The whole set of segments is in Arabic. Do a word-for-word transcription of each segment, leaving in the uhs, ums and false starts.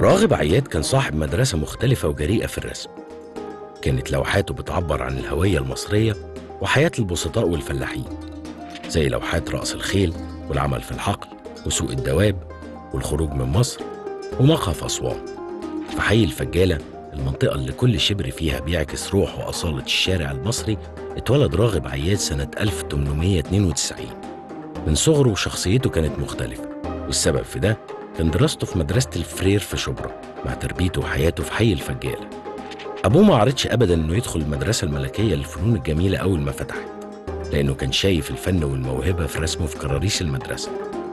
راغب عياد كان صاحب مدرسة مختلفة وجريئة في الرسم، كانت لوحاته بتعبر عن الهوية المصرية وحياة البسطاء والفلاحين، زي لوحات رأس الخيل والعمل في الحقل وسوق الدواب والخروج من مصر ومقهى أسوان. في حي الفجالة، المنطقة اللي كل شبر فيها بيعكس روح وأصالة الشارع المصري، اتولد راغب عياد سنة ألف وثمانمائة واثنين وتسعين. من صغره وشخصيته كانت مختلفة، والسبب في ده كان دراسته في مدرسة الفرير في شبرا مع تربيته وحياته في حي الفجالة. أبوه ما عرضش أبداً إنه يدخل المدرسة الملكية للفنون الجميلة أول ما فتحت، لأنه كان شايف الفن والموهبة في رسمه في كراريس المدرسة،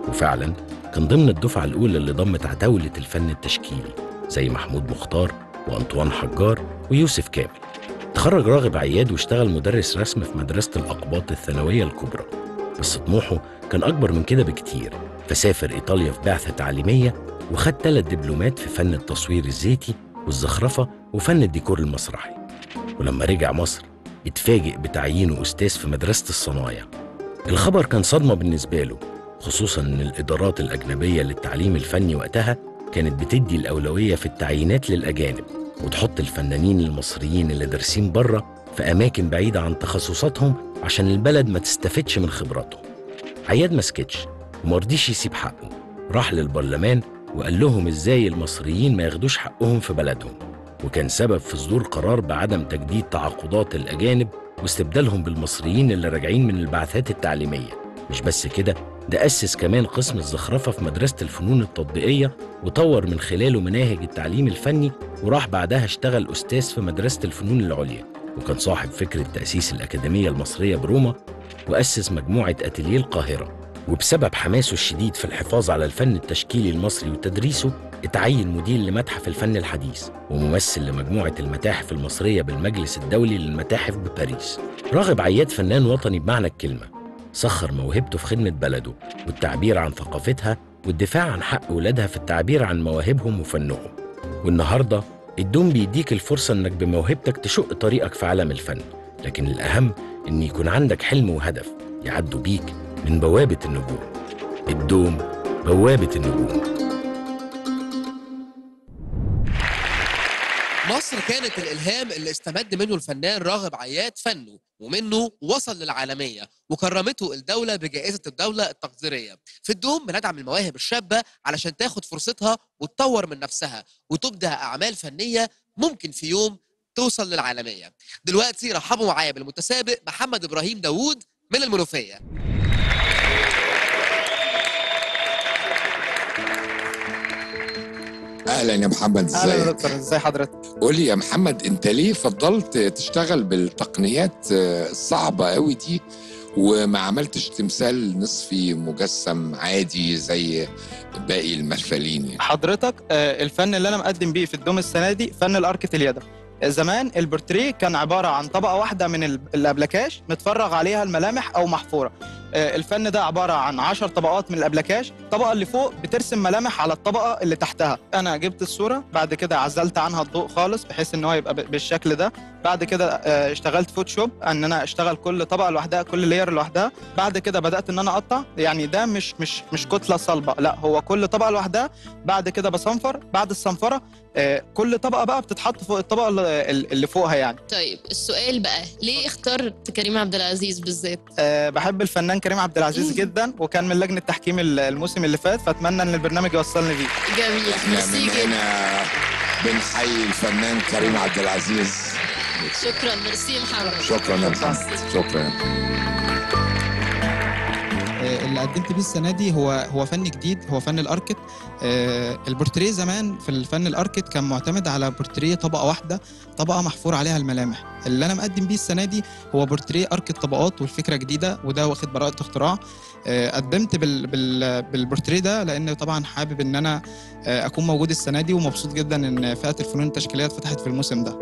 وفعلاً كان ضمن الدفعة الأولى اللي ضمت عتاولة الفن التشكيلي زي محمود مختار وأنطوان حجار ويوسف كامل. تخرج راغب عياد واشتغل مدرس رسم في مدرسة الأقباط الثانوية الكبرى، بس طموحه كان أكبر من كده بكتير، فسافر إيطاليا في بعثة تعليمية وخد ثلاث دبلومات في فن التصوير الزيتي والزخرفة وفن الديكور المسرحي. ولما رجع مصر اتفاجئ بتعيينه أستاذ في مدرسة الصنايع. الخبر كان صدمة بالنسبة له، خصوصاً إن الإدارات الأجنبية للتعليم الفني وقتها كانت بتدي الأولوية في التعيينات للأجانب وتحط الفنانين المصريين اللي دارسين بره في أماكن بعيدة عن تخصصاتهم عشان البلد ما تستفدش من خبراتهم. عياد ما سكتش ومرضيش يسيب حقه، راح للبرلمان وقال لهم إزاي المصريين ما ياخدوش حقهم في بلدهم، وكان سبب في صدور قرار بعدم تجديد تعاقدات الأجانب واستبدالهم بالمصريين اللي راجعين من البعثات التعليمية. مش بس كده، ده أسس كمان قسم الزخرفة في مدرسة الفنون التطبيقية وطور من خلاله مناهج التعليم الفني، وراح بعدها اشتغل أستاذ في مدرسة الفنون العليا، وكان صاحب فكرة تأسيس الأكاديمية المصرية بروما، وأسس مجموعة أتيليه القاهرة. وبسبب حماسه الشديد في الحفاظ على الفن التشكيلي المصري وتدريسه، اتعين مدير لمتحف الفن الحديث وممثل لمجموعة المتاحف المصرية بالمجلس الدولي للمتاحف بباريس. راغب عياد فنان وطني بمعنى الكلمة، سخر موهبته في خدمة بلده والتعبير عن ثقافتها والدفاع عن حق ولادها في التعبير عن مواهبهم وفنهم. والنهاردة الدوم بيديك الفرصة إنك بموهبتك تشق طريقك في عالم الفن، لكن الأهم إن يكون عندك حلم وهدف يعدوا بيك من بوابة النجوم. الدوم بوابة النجوم. مصر كانت الإلهام اللي استمد منه الفنان راغب عياد فنه، ومنه وصل للعالمية وكرمته الدولة بجائزة الدولة التقديرية. في الدوم بندعم المواهب الشابة علشان تاخد فرصتها وتطور من نفسها وتبدع أعمال فنية ممكن في يوم توصل للعالمية. دلوقتي رحبوا معايا بالمتسابق محمد إبراهيم داوود من المنوفية. اهلا يا محمد. ازيك؟ اهلا يا دكتور، ازي حضرتك؟ قول لي يا محمد، انت ليه فضلت تشتغل بالتقنيات الصعبه قوي دي وما عملتش تمثال نصفي مجسم عادي زي باقي المرفلين يعني؟ حضرتك الفن اللي انا مقدم بيه في الدوم السنه دي فن الاركه اليد. زمان البورتريه كان عباره عن طبقه واحده من الابلكاش متفرغ عليها الملامح او محفوره. الفن ده عباره عن عشر طبقات من الابلكاش، الطبقه اللي فوق بترسم ملامح على الطبقه اللي تحتها. انا جبت الصوره، بعد كده عزلت عنها الضوء خالص بحيث ان هو يبقى بالشكل ده. بعد كده اشتغلت فوتوشوب ان انا اشتغل كل طبقه لوحدها، كل لاير لوحدها. بعد كده بدات ان انا اقطع، يعني ده مش مش مش كتله صلبه، لا هو كل طبقه لوحدها. بعد كده بصنفر، بعد الصنفره كل طبقه بقى بتتحط فوق الطبقه اللي فوقها يعني. طيب السؤال بقى، ليه اخترت كريم عبد العزيز بالذات؟ أه بحب الفنان كريم عبد العزيز جدا، وكان من لجنه تحكيم الموسم اللي فات، فاتمنى ان البرنامج يوصلني بيه. جميل، ميرسي جدا. بنحيي الفنان كريم عبد العزيز. شكرا، ميرسي محمد. شكرا يا محمد. شكرا. اللي قدمت بيه السنه دي هو هو فن جديد، هو فن الاركت. البورتريه زمان في الفن الاركت كان معتمد على بورتريه طبقه واحده، طبقه محفور عليها الملامح. اللي انا مقدم بيه السنه دي هو بورتريه اركت طبقات، والفكره جديده وده واخد براءه اختراع. قدمت بال بال بالبورتريه ده لان طبعا حابب ان انا اكون موجود السنه دي، ومبسوط جدا ان فئه الفنون التشكيليه اتفتحت في الموسم ده.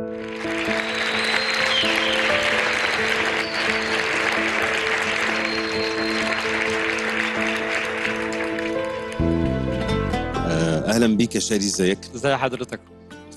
اهلا بيك يا شادي. ازيك؟ ازي حضرتك؟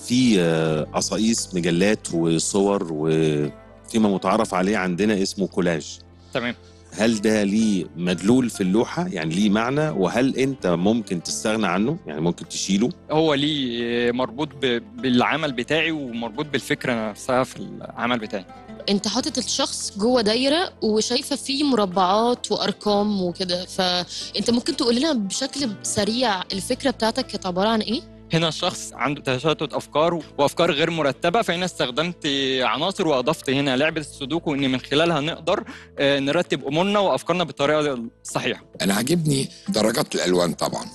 في قصايص مجلات وصور وفيما متعارف عليه عندنا اسمه كولاج. تمام. هل ده ليه مدلول في اللوحة يعني ليه معنى، وهل انت ممكن تستغنى عنه يعني ممكن تشيله؟ هو ليه مربوط بالعمل بتاعي ومربوط بالفكرة نفسها في العمل بتاعي. انت حاطط الشخص جوه دايره وشايفه فيه مربعات وارقام وكده، فانت ممكن تقول لنا بشكل سريع الفكره بتاعتك كانت عباره عن ايه؟ هنا الشخص عنده تشتت افكار وافكار غير مرتبه، فهنا استخدمت عناصر واضفت هنا لعبه السودوكو ان من خلالها نقدر نرتب امورنا وافكارنا بالطريقه الصحيحه. انا عاجبني درجات الالوان طبعا،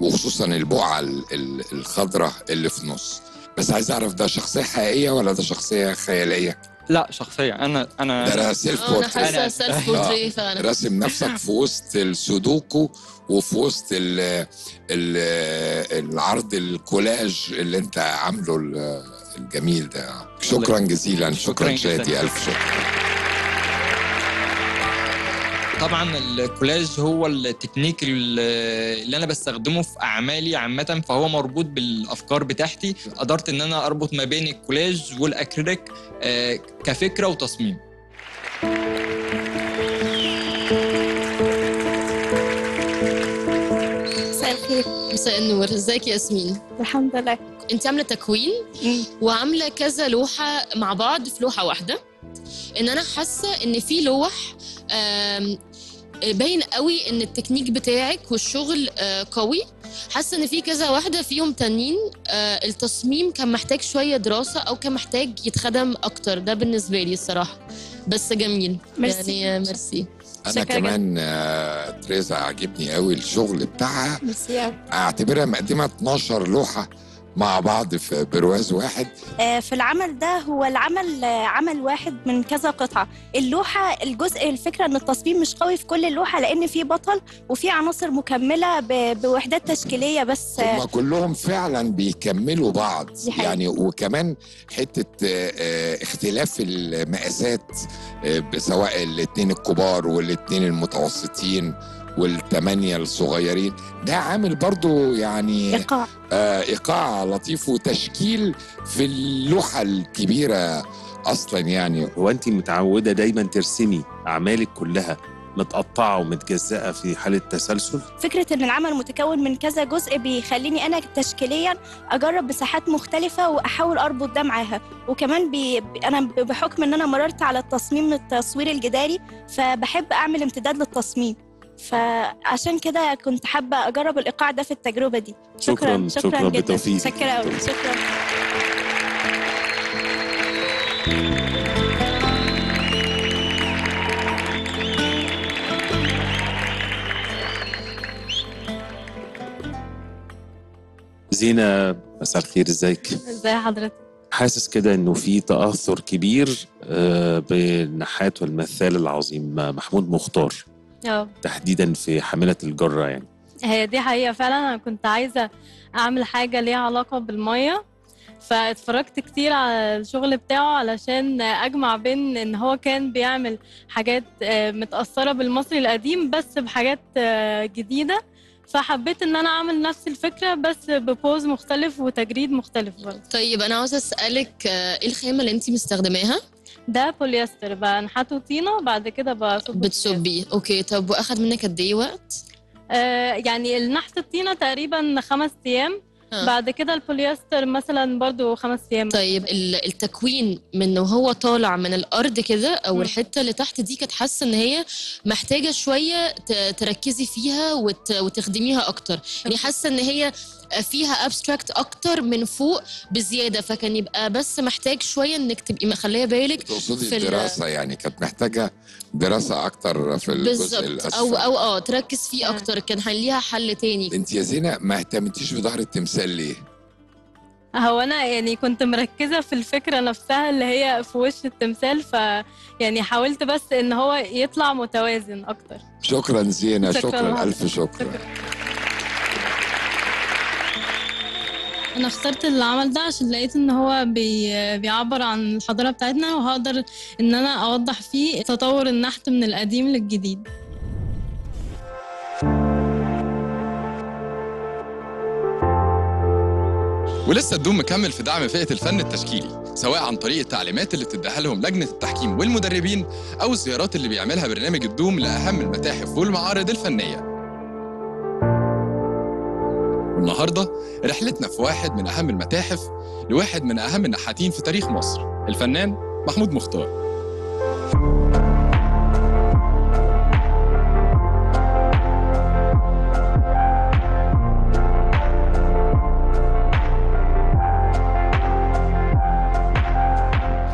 وخصوصا البقعه الخضراء اللي في النص، بس عايز اعرف ده شخصيه حقيقيه ولا ده شخصيه خياليه؟ لا شخصية. أنا أنا ده سيلف بورتريه، راسم نفسك في وسط السودوكو وفي وسط ال ال العرض الكولاج اللي أنت عامله الجميل ده. شكرا جزيلا. شكرا شادي، ألف شكر. طبعا الكولاج هو التكنيك اللي انا بستخدمه في اعمالي عامه، فهو مربوط بالافكار بتاعتي. قدرت ان انا اربط ما بين الكولاج والاكريليك كفكره وتصميم. مساء الخير. مساء النور، ازيك يا ياسمين؟ الحمد لله. انت عامله تكوين وعامله كذا لوحه مع بعض في لوحه واحده، ان انا حاسه ان في لوح باين قوي ان التكنيك بتاعك والشغل قوي، حاسه ان في كذا واحده فيهم تانيين التصميم كان محتاج شويه دراسه او كان محتاج يتخدم اكتر، ده بالنسبه لي الصراحه، بس جميل. مرسي. يعني ميرسي. انا كمان تريزا عجبني قوي الشغل بتاعها، اعتبرها مقدمه اتناشر لوحه مع بعض في برواز واحد. في العمل ده هو العمل عمل واحد من كذا قطعة. اللوحة الجزء الفكرة ان التصميم مش قوي في كل اللوحة لان في بطل وفي عناصر مكملة بوحدات تشكيلية، بس هم كلهم فعلا بيكملوا بعض يعني. وكمان حتة اختلاف المقاسات سواء الاتنين الكبار والاتنين المتوسطين والثمانية الصغيرين، ده عامل برضو يعني إيقاع. آه إيقاع لطيف وتشكيل في اللوحة الكبيرة أصلا يعني. وأنت متعودة دايما ترسمي أعمالك كلها متقطعة ومتجزأة في حالة تسلسل؟ فكرة إن العمل متكون من كذا جزء بيخليني أنا تشكيليا أجرب بساحات مختلفة وأحاول أربط ده معاها، وكمان بي أنا بحكم إن أنا مررت على التصميم التصوير الجداري فبحب أعمل امتداد للتصميم، فعشان كده كنت حابه اجرب الايقاع ده في التجربه دي. شكرا شكرا, شكرا جدا. شكرا قوي. شكرا. زينة مساء الخير، ازيك؟ ازي حضرتك؟ حاسس كده انه في تاثر كبير بالنحات والمثال العظيم محمود مختار أوه. تحديدا في حاملة الجرة يعني. هي دي حقيقة فعلا. أنا كنت عايزة أعمل حاجة ليها علاقة بالمية، فاتفرجت كتير على الشغل بتاعه علشان أجمع بين إن هو كان بيعمل حاجات متأثرة بالمصري القديم بس بحاجات جديدة، فحبيت إن أنا أعمل نفس الفكرة بس ببوز مختلف وتجريد مختلف برضه. طيب أنا عاوزة أسألك إيه الخامة اللي أنت مستخدماها؟ ده بوليستر بقى، نحته طينه بعد كده بصب. بتصبيه؟ اوكي. طب واخد منك قد ايه وقت؟ آه يعني النحت الطينه تقريبا خمس ايام، بعد كده البوليستر مثلا برضو خمس ايام. طيب التكوين من وهو طالع من الارض كده او م. الحته اللي تحت دي كانت حاسه ان هي محتاجه شويه تركزي فيها وت... وتخدميها اكتر، يعني حاسه ان هي فيها ابستراكت اكتر من فوق بزياده، فكان يبقى بس محتاج شويه انك تبقي مخليه بالك. تقصدي الدراسه يعني كانت محتاجه دراسه اكتر في الجزء الاسفل او او اه تركز فيه اكتر، كان ليها حل تاني. انت يا زينه ما اهتمتيش بظهر التمثال ليه؟ هو انا يعني كنت مركزه في الفكره نفسها اللي هي في وش التمثال، ف يعني حاولت بس ان هو يطلع متوازن اكتر. شكرا زينه. شكرا, شكرا الف شكرا, شكرا. أنا اخترت العمل ده عشان لقيت إن هو بي بيعبر عن الحضارة بتاعتنا، وهقدر إن أنا أوضح فيه تطور النحت من القديم للجديد. ولسه الدوم مكمل في دعم فئة الفن التشكيلي، سواء عن طريق التعليمات اللي بتديها لهم لجنة التحكيم والمدربين، أو الزيارات اللي بيعملها برنامج الدوم لأهم المتاحف والمعارض الفنية. والنهارده رحلتنا في واحد من أهم المتاحف لواحد من أهم النحاتين في تاريخ مصر، الفنان محمود مختار.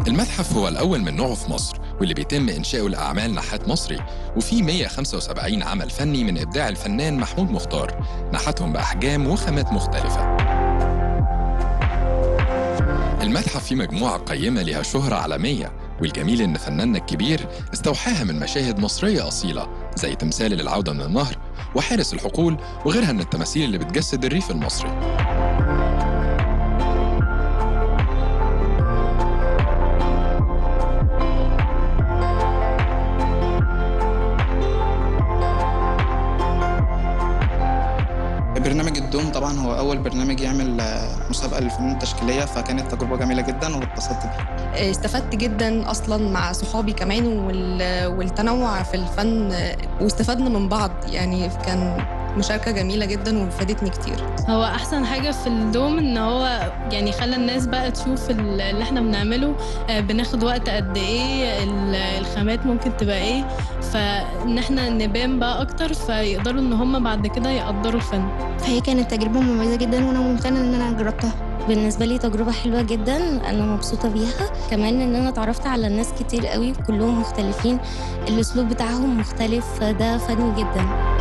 المتحف هو الأول من نوعه في مصر، واللي بيتم إنشاؤه لأعمال نحات مصري، وفيه مئة وخمسة وسبعين عمل فني من إبداع الفنان محمود مختار، نحتهم بأحجام وخامات مختلفة. المتحف فيه مجموعة قيمة لها شهرة عالمية، والجميل إن فناننا الكبير استوحاها من مشاهد مصرية أصيلة، زي تمثال للعودة من النهر وحارس الحقول وغيرها من التماثيل اللي بتجسد الريف المصري. برنامج الدوم طبعا هو أول برنامج يعمل مسابقة للفنون التشكيلية، فكانت تجربة جميلة جدا واتبسطت بيها. استفدت جدا أصلا مع صحابي كمان والتنوع في الفن، واستفدنا من بعض، يعني كان مشاركة جميلة جدا وفادتني كتير. هو أحسن حاجة في الدوم إن هو يعني خلى الناس بقى تشوف اللي إحنا بنعمله، بناخد وقت قد إيه، الخامات ممكن تبقى إيه، فإن إحنا نبان بقى أكتر، فيقدروا إن هما بعد كده يقدروا الفن. فهي كانت تجربة مميزة جدا، وأنا ممتنة إن أنا جربتها. بالنسبة لي تجربة حلوة جداً، أنا مبسوطة بيها. كمان إن أنا اتعرفت على ناس كتير قوي، كلهم مختلفين، الأسلوب بتاعهم مختلف، فده فادني جداً.